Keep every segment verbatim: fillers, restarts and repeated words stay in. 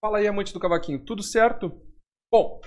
Fala aí, amante do cavaquinho, tudo certo? Bom,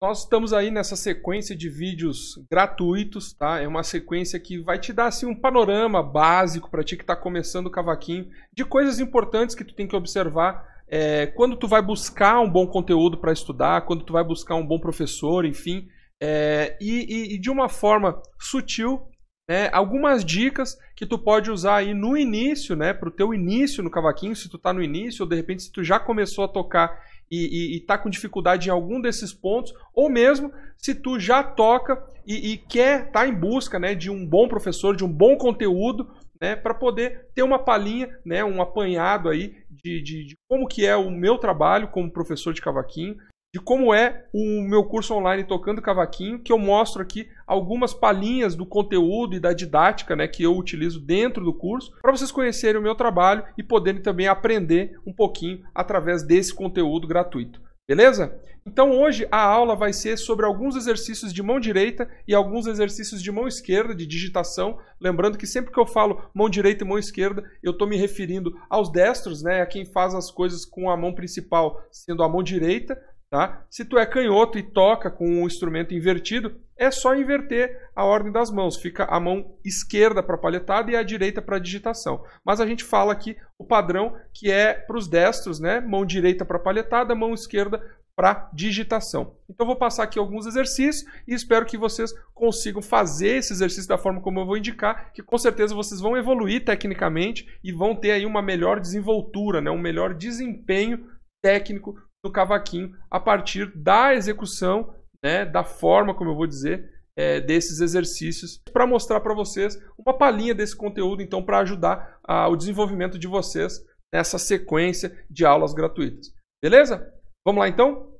nós estamos aí nessa sequência de vídeos gratuitos, tá? É uma sequência que vai te dar assim um panorama básico para ti que está começando o cavaquinho, de coisas importantes que tu tem que observar é, quando tu vai buscar um bom conteúdo para estudar, quando tu vai buscar um bom professor, enfim, é, e, e, e de uma forma sutil, né, algumas dicas que tu pode usar aí no início, né, para o teu início no cavaquinho, se tu tá no início, ou de repente se tu já começou a tocar e, e, e tá com dificuldade em algum desses pontos, ou mesmo se tu já toca e, e quer tá em busca, né, de um bom professor, de um bom conteúdo, né, para poder ter uma palhinha, né, um apanhado aí de, de, de como que é o meu trabalho como professor de cavaquinho, de como é o meu curso online Tocando Cavaquinho, que eu mostro aqui algumas palhinhas do conteúdo e da didática, né, que eu utilizo dentro do curso, para vocês conhecerem o meu trabalho e poderem também aprender um pouquinho através desse conteúdo gratuito. Beleza? Então hoje a aula vai ser sobre alguns exercícios de mão direita e alguns exercícios de mão esquerda, de digitação. Lembrando que sempre que eu falo mão direita e mão esquerda, eu estou me referindo aos destros, né, a quem faz as coisas com a mão principal sendo a mão direita. Tá? Se tu é canhoto e toca com o instrumento invertido, é só inverter a ordem das mãos. Fica a mão esquerda para a palhetada e a direita para a digitação. Mas a gente fala aqui o padrão que é para os destros, né? Mão direita para a palhetada, mão esquerda para digitação. Então eu vou passar aqui alguns exercícios e espero que vocês consigam fazer esse exercício da forma como eu vou indicar, que com certeza vocês vão evoluir tecnicamente e vão ter aí uma melhor desenvoltura, né? Um melhor desempenho técnico do cavaquinho a partir da execução, né, da forma como eu vou dizer, é, desses exercícios, para mostrar para vocês uma palhinha desse conteúdo, então, para ajudar a, o desenvolvimento de vocês nessa sequência de aulas gratuitas. Beleza? Vamos lá então?